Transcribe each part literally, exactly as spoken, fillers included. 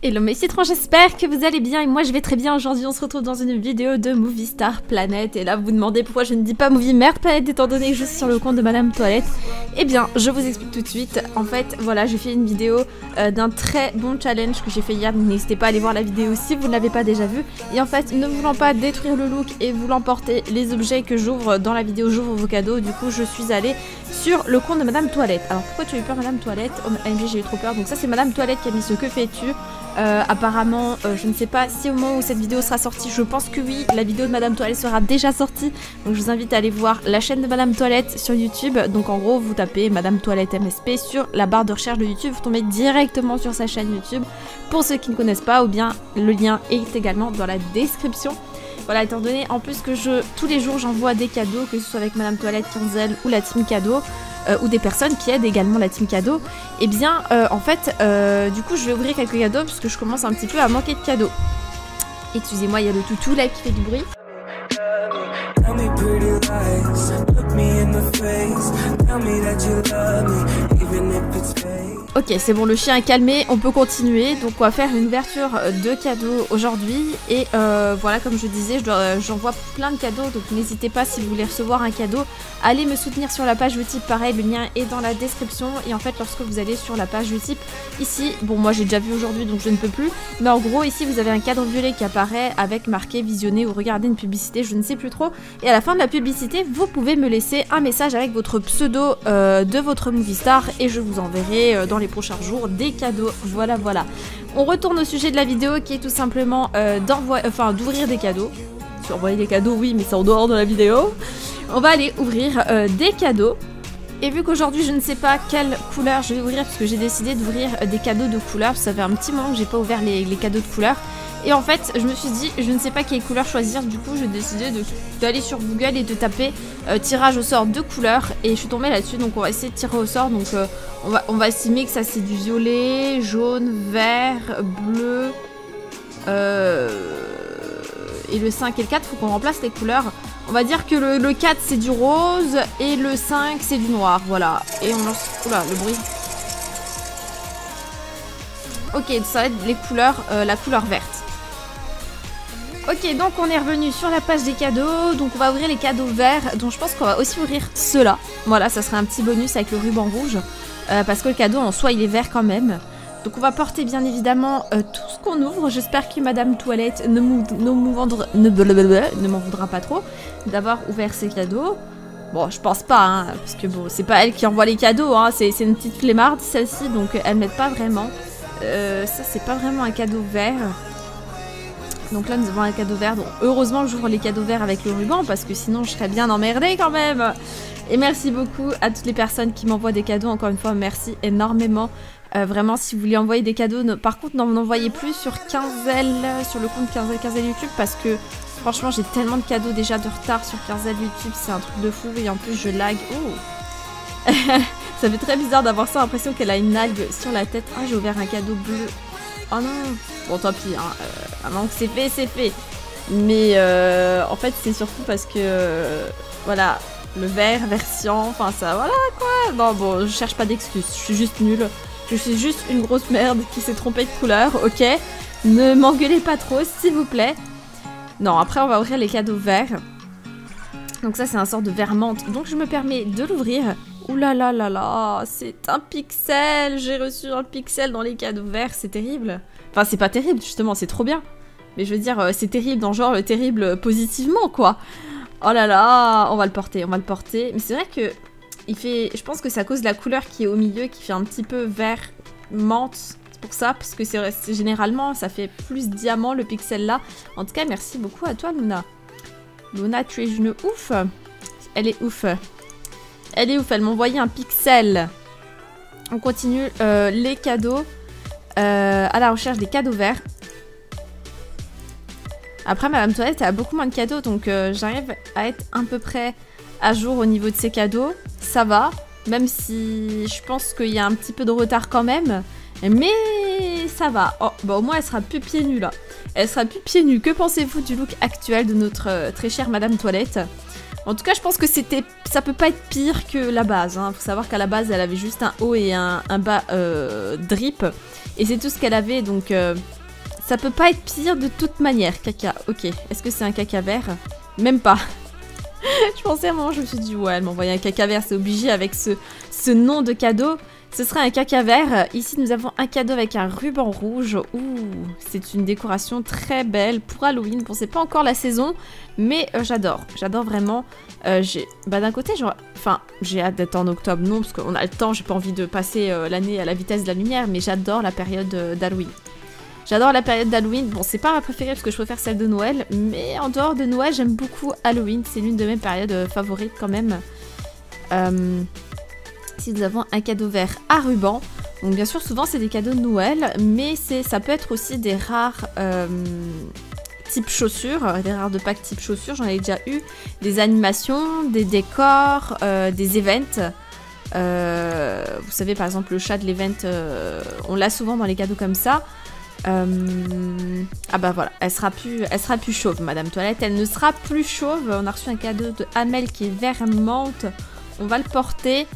Hello mes citrons, j'espère que vous allez bien et moi je vais très bien. Aujourd'hui on se retrouve dans une vidéo de Movie Star Planète et là vous vous demandez pourquoi je ne dis pas Movie Merde Planète étant donné que je suis sur le compte de Madame Toilette. Eh bien je vous explique tout de suite. En fait voilà, j'ai fait une vidéo euh, d'un très bon challenge que j'ai fait hier, donc n'hésitez pas à aller voir la vidéo si vous ne l'avez pas déjà vue. Et en fait ne voulant pas détruire le look et voulant porter les objets que j'ouvre dans la vidéo, j'ouvre vos cadeaux, du coup je suis allée sur le compte de Madame Toilette. Alors pourquoi tu as eu peur Madame Toilette? O M G j'ai eu trop peur. Donc ça c'est Madame Toilette qui a mis ce que fais-tu. Euh, apparemment, euh, je ne sais pas si au moment où cette vidéo sera sortie, je pense que oui, la vidéo de Madame Toilette sera déjà sortie. Donc je vous invite à aller voir la chaîne de Madame Toilette sur YouTube. Donc en gros, vous tapez Madame Toilette M S P sur la barre de recherche de YouTube, vous tombez directement sur sa chaîne YouTube. Pour ceux qui ne connaissent pas, ou bien le lien est également dans la description. Voilà, étant donné en plus que je tous les jours j'envoie des cadeaux, que ce soit avec Madame Toilette, Kanzel ou la team cadeau. Euh, ou des personnes qui aident également la team cadeau, et eh bien euh, en fait euh, du coup je vais ouvrir quelques cadeaux parce que je commence un petit peu à manquer de cadeaux. Excusez-moi, il y a le toutou là qui fait du bruit. Ok, c'est bon, le chien est calmé, on peut continuer. Donc on va faire une ouverture de cadeaux aujourd'hui. Et euh, voilà, comme je disais, j'envoie je plein de cadeaux. Donc n'hésitez pas, si vous voulez recevoir un cadeau, allez me soutenir sur la page Utip. Pareil, le lien est dans la description. Et en fait, lorsque vous allez sur la page Utip, ici, bon moi j'ai déjà vu aujourd'hui, donc je ne peux plus. Mais en gros, ici, vous avez un cadre violet qui apparaît avec marqué visionner ou regarder une publicité, je ne sais plus trop. Et à la fin de la publicité, vous pouvez me laisser un message avec votre pseudo euh, de votre movie star. Et je vous enverrai euh, dans les prochains jours des cadeaux. Voilà, voilà. On retourne au sujet de la vidéo qui est tout simplement euh, d'envoi, enfin d'ouvrir des cadeaux. Envoyer des cadeaux, oui, mais c'est en dehors de la vidéo. On va aller ouvrir euh, des cadeaux. Et vu qu'aujourd'hui je ne sais pas quelle couleur je vais ouvrir, parce que j'ai décidé d'ouvrir euh, des cadeaux de couleur, ça fait un petit moment que j'ai pas ouvert les, les cadeaux de couleur. Et en fait, je me suis dit, je ne sais pas quelle couleur choisir, du coup j'ai décidé d'aller sur Google et de taper euh, tirage au sort de couleurs. Et je suis tombée là-dessus, donc on va essayer de tirer au sort. Donc euh, on va, on va estimer que ça c'est du violet, jaune, vert, bleu, euh, et le cinq et le quatre, faut qu'on remplace les couleurs. On va dire que le, le quatre c'est du rose et le cinq c'est du noir, voilà. Et on lance, oula, le bruit. Ok, ça va être les couleurs, euh, la couleur verte. Ok, donc on est revenu sur la page des cadeaux, donc on va ouvrir les cadeaux verts, donc je pense qu'on va aussi ouvrir ceux-là. Voilà, ça serait un petit bonus avec le ruban rouge, euh, parce que le cadeau en soi il est vert quand même. Donc on va porter bien évidemment euh, tout ce qu'on ouvre, j'espère que Madame Toilette ne m'en ne ne voudra pas trop d'avoir ouvert ses cadeaux. Bon, je pense pas, hein, parce que bon, c'est pas elle qui envoie les cadeaux, hein, c'est une petite flemmarde celle-ci, donc elle m'aide pas vraiment. Euh, ça c'est pas vraiment un cadeau vert. Donc là nous avons un cadeau vert. Donc heureusement que j'ouvre les cadeaux verts avec le ruban, parce que sinon je serais bien emmerdée quand même. Et merci beaucoup à toutes les personnes qui m'envoient des cadeaux. Encore une fois merci énormément. euh, Vraiment, si vous voulez envoyer des cadeaux ne... Par contre n'en envoyez plus sur Kanzel, sur le compte Kanzel, Kanzel YouTube, parce que franchement j'ai tellement de cadeaux déjà de retard sur Kanzel YouTube. C'est un truc de fou. Et en plus je lag. Oh. Ça fait très bizarre d'avoir ça, l'impression qu'elle a une algue sur la tête. Ah, j'ai ouvert un cadeau bleu. Oh non. Bon, tant pis, hein. Euh, à moins que c'est fait, c'est fait. Mais euh, en fait, c'est surtout parce que... Euh, voilà, le vert, version, enfin ça, voilà quoi. Non, bon, je cherche pas d'excuses, je suis juste nulle. Je suis juste une grosse merde qui s'est trompée de couleur, ok. Ne m'engueulez pas trop, s'il vous plaît. Non, après, on va ouvrir les cadeaux verts. Donc ça, c'est un sort de vert menthe. Donc je me permets de l'ouvrir. Ouh là là là là, c'est un pixel. J'ai reçu un pixel dans les cadeaux verts, c'est terrible. Enfin, c'est pas terrible, justement, c'est trop bien. Mais je veux dire, c'est terrible dans genre le terrible positivement, quoi. Oh là là, on va le porter, on va le porter. Mais c'est vrai que il fait, je pense que c'est à cause de la couleur qui est au milieu, qui fait un petit peu vert menthe. C'est pour ça, parce que c'est généralement, ça fait plus diamant le pixel là. En tout cas, merci beaucoup à toi, Luna. Luna, tu es une ouf. Elle est ouf. Elle est ouf, elle m'a envoyé un pixel. On continue euh, les cadeaux. Euh, à la recherche des cadeaux verts. Après, Madame Toilette a beaucoup moins de cadeaux. Donc euh, j'arrive à être à peu près à jour au niveau de ses cadeaux. Ça va. Même si je pense qu'il y a un petit peu de retard quand même. Mais ça va. Oh, bah au moins elle sera plus pieds nus là. Elle sera plus pieds nus. Que pensez-vous du look actuel de notre euh, très chère Madame Toilette ? En tout cas, je pense que c'était, ça peut pas être pire que la base. Hein. Faut savoir qu'à la base, elle avait juste un haut et un, un bas euh, drip. Et c'est tout ce qu'elle avait, donc euh, ça peut pas être pire de toute manière. Caca, ok. Est-ce que c'est un caca vert? Même pas. Je pensais à un moment, je me suis dit, ouais, elle m'envoyait un caca vert, c'est obligé avec ce, ce nom de cadeau. Ce serait un caca vert. Ici, nous avons un cadeau avec un ruban rouge. Ouh, c'est une décoration très belle pour Halloween. Bon, c'est pas encore la saison, mais euh, j'adore. J'adore vraiment. Euh, bah, d'un côté, genre... enfin, j'ai hâte d'être en octobre, non, parce qu'on a le temps. J'ai pas envie de passer euh, l'année à la vitesse de la lumière, mais j'adore la période euh, d'Halloween. J'adore la période d'Halloween. Bon, c'est pas ma préférée, parce que je préfère celle de Noël. Mais en dehors de Noël, j'aime beaucoup Halloween. C'est l'une de mes périodes euh, favorites, quand même. Euh... Ici, nous avons un cadeau vert à ruban. Donc, bien sûr, souvent, c'est des cadeaux de Noël, mais ça peut être aussi des rares euh, types chaussures, des rares de packs type chaussures. J'en ai déjà eu des animations, des décors, euh, des events. Euh, vous savez, par exemple, le chat de l'event, euh, on l'a souvent dans les cadeaux comme ça. Euh, ah bah voilà, elle sera plus, elle sera plus chauve, Madame Toilette. Elle ne sera plus chauve. On a reçu un cadeau de Hamel qui est vert menthe. On va le porter.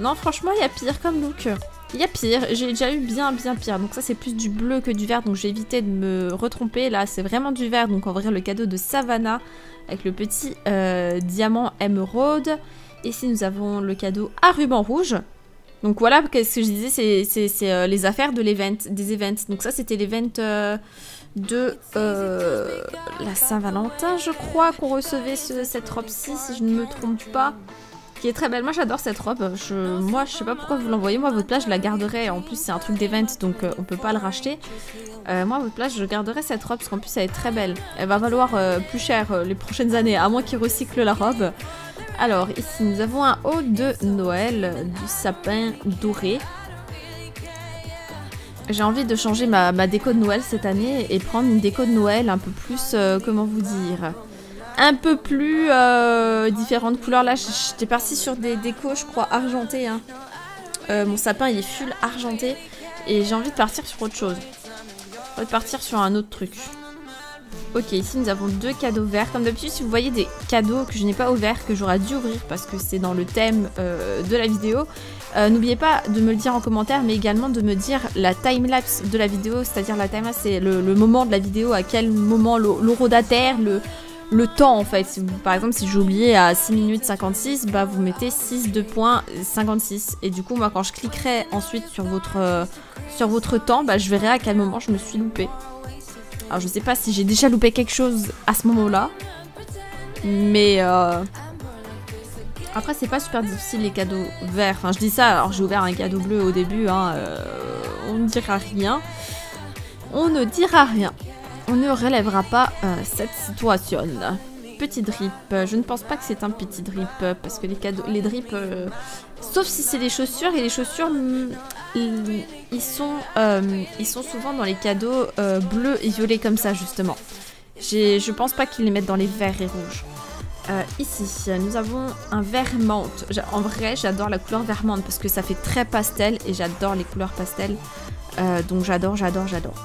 Non, franchement, il y a pire comme look. Il y a pire. J'ai déjà eu bien, bien pire. Donc ça, c'est plus du bleu que du vert. Donc j'ai évité de me retromper. Là, c'est vraiment du vert. Donc on va ouvrir le cadeau de Savannah avec le petit euh, diamant émeraude. Ici, nous avons le cadeau à ruban rouge. Donc voilà, ce que je disais, c'est euh, les affaires de l'event, des events. Donc ça, c'était l'event euh, de euh, la Saint-Valentin, je crois, qu'on recevait ce, cette robe-ci, si je ne me trompe pas. Qui est très belle. Moi, j'adore cette robe. Je, moi, je sais pas pourquoi vous l'envoyez. Moi, à votre place, je la garderai. En plus, c'est un truc d'event, donc euh, on peut pas le racheter. Euh, moi, à votre place, je garderai cette robe parce qu'en plus, elle est très belle. Elle va valoir euh, plus cher euh, les prochaines années, à moins qu'ils recyclent la robe. Alors, ici, nous avons un haut de Noël euh, du sapin doré. J'ai envie de changer ma, ma déco de Noël cette année et prendre une déco de Noël un peu plus, euh, comment vous dire, un peu plus euh, différentes couleurs. Là, j'étais partie sur des décos, je crois, argentés. Hein. Euh, mon sapin, il est full argenté. Et j'ai envie de partir sur autre chose. J'ai envie de partir sur un autre truc. Ok, ici, nous avons deux cadeaux verts. Comme d'habitude, si vous voyez des cadeaux que je n'ai pas ouverts, que j'aurais dû ouvrir parce que c'est dans le thème euh, de la vidéo, euh, n'oubliez pas de me le dire en commentaire, mais également de me dire la timelapse de la vidéo. C'est-à-dire, la timelapse, c'est le, le moment de la vidéo, à quel moment l'horrodataire, le... le temps en fait. Par exemple, si j'ai oublié à six minutes cinquante-six, bah vous mettez six deux point cinquante-six et du coup moi quand je cliquerai ensuite sur votre euh, sur votre temps, bah je verrai à quel moment je me suis loupée. Alors je sais pas si j'ai déjà loupé quelque chose à ce moment-là, mais euh... après c'est pas super difficile les cadeaux verts. Enfin je dis ça, alors j'ai ouvert un cadeau bleu au début, hein, euh... on ne dira rien, on ne dira rien. On ne relèvera pas euh, cette situation. Petit drip. Je ne pense pas que c'est un petit drip. Parce que les cadeaux, les drips... Euh, sauf si c'est des chaussures. Et les chaussures, ils, ils, sont, euh, ils sont souvent dans les cadeaux euh, bleus et violets comme ça, justement. Je pense pas qu'ils les mettent dans les verts et rouges. Euh, ici, nous avons un vert menthe. En vrai, j'adore la couleur vert menthe parce que ça fait très pastel. Et j'adore les couleurs pastel. Euh, donc j'adore, j'adore, j'adore.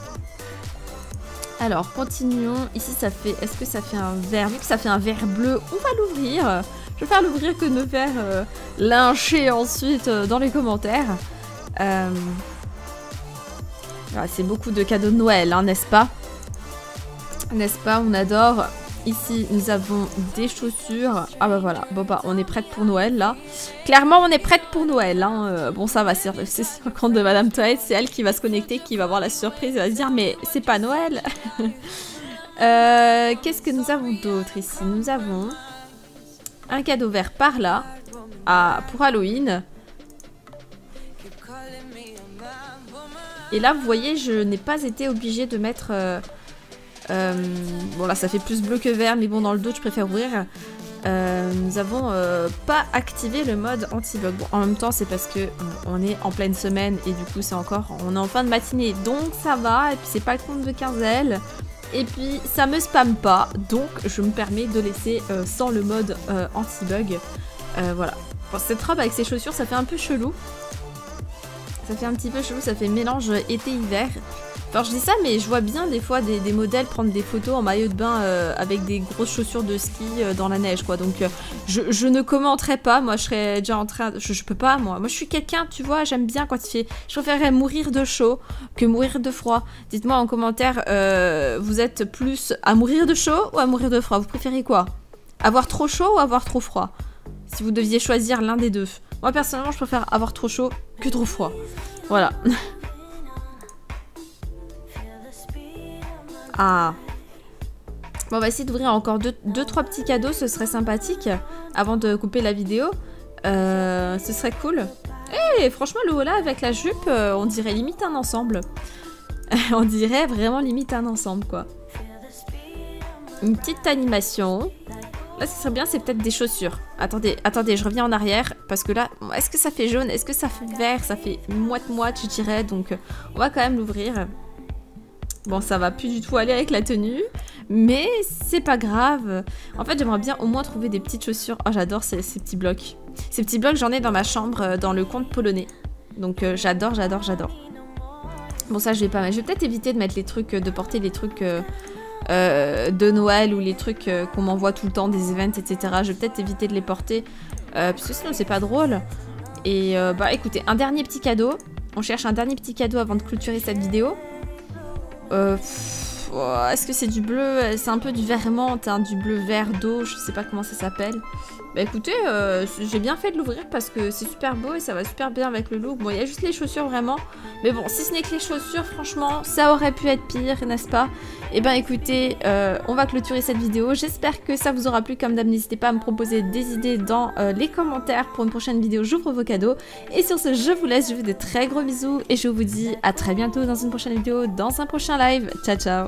Alors, continuons. Ici, ça fait... Est-ce que ça fait un vert? Vu que ça fait un vert bleu, on va l'ouvrir. Je vais faire l'ouvrir que de me faire euh, lyncher ensuite euh, dans les commentaires. Euh... Ah, c'est beaucoup de cadeaux de Noël, hein, n'est-ce pas? N'est-ce pas? On adore. Ici, nous avons des chaussures. Ah bah voilà. Bon bah, on est prête pour Noël, là. Clairement, on est prête pour Noël. Hein. Euh, bon, ça va, c'est sur le compte de Madame Toilette. C'est elle qui va se connecter, qui va voir la surprise. Elle va se dire, mais c'est pas Noël. euh, Qu'est-ce que nous avons d'autre ici? Nous avons un cadeau vert par là. À, pour Halloween. Et là, vous voyez, je n'ai pas été obligée de mettre... Euh, Euh, bon là ça fait plus bleu que vert, mais bon dans le doute je préfère ouvrir. Euh, nous avons euh, pas activé le mode anti-bug. Bon, en même temps c'est parce que euh, on est en pleine semaine et du coup c'est encore, on est en fin de matinée donc ça va. Et puis c'est pas le compte de Kanzel. Et puis ça me spamme pas donc je me permets de laisser euh, sans le mode euh, anti-bug. Euh, voilà. Bon, cette robe avec ses chaussures ça fait un peu chelou. Ça fait un petit peu chelou, ça fait mélange été-hiver. Enfin, je dis ça, mais je vois bien des fois des, des modèles prendre des photos en maillot de bain euh, avec des grosses chaussures de ski euh, dans la neige, quoi. Donc, euh, je, je ne commenterai pas. Moi, je serais déjà en train... De... Je, je peux pas, moi. Moi, je suis quelqu'un, tu vois, j'aime bien quand il fait... Je préférerais mourir de chaud que mourir de froid. Dites-moi en commentaire, euh, vous êtes plus à mourir de chaud ou à mourir de froid? Vous préférez quoi? Avoir trop chaud ou avoir trop froid? Si vous deviez choisir l'un des deux. Moi, personnellement, je préfère avoir trop chaud que trop froid. Voilà. Ah. Bon, on va essayer d'ouvrir encore deux, deux, trois petits cadeaux. Ce serait sympathique. Avant de couper la vidéo. Euh, ce serait cool. Eh, franchement, le haut-là avec la jupe, on dirait limite un ensemble. On dirait vraiment limite un ensemble, quoi. Une petite animation. Là, ce serait bien, c'est peut-être des chaussures. Attendez, attendez, je reviens en arrière. Parce que là, est-ce que ça fait jaune? Est-ce que ça fait vert? Ça fait moite-moite, je dirais. Donc, on va quand même l'ouvrir. Bon, ça va plus du tout aller avec la tenue, mais c'est pas grave. En fait, j'aimerais bien au moins trouver des petites chaussures. Oh, j'adore ces, ces petits blocs. Ces petits blocs, j'en ai dans ma chambre, dans le compte polonais. Donc, euh, j'adore, j'adore, j'adore. Bon, ça, je vais pas... Je vais peut-être éviter de mettre les trucs, de porter les trucs euh, euh, de Noël ou les trucs euh, qu'on m'envoie tout le temps, des events, et cetera. Je vais peut-être éviter de les porter, euh, parce que sinon, c'est pas drôle. Et, euh, bah, écoutez, un dernier petit cadeau. On cherche un dernier petit cadeau avant de clôturer cette vidéo. Euh, oh, est-ce que c'est du bleu? C'est un peu du vert menthe, hein, du bleu vert d'eau, je sais pas comment ça s'appelle. Bah écoutez, euh, j'ai bien fait de l'ouvrir parce que c'est super beau et ça va super bien avec le look. Bon, il y a juste les chaussures vraiment. Mais bon, si ce n'est que les chaussures, franchement, ça aurait pu être pire, n'est-ce pas? Et ben écoutez, euh, on va clôturer cette vidéo. J'espère que ça vous aura plu. Comme d'hab, n'hésitez pas à me proposer des idées dans euh, les commentaires pour une prochaine vidéo. J'ouvre vos cadeaux. Et sur ce, je vous laisse. Je vous fais de très gros bisous et je vous dis à très bientôt dans une prochaine vidéo, dans un prochain live. Ciao, ciao!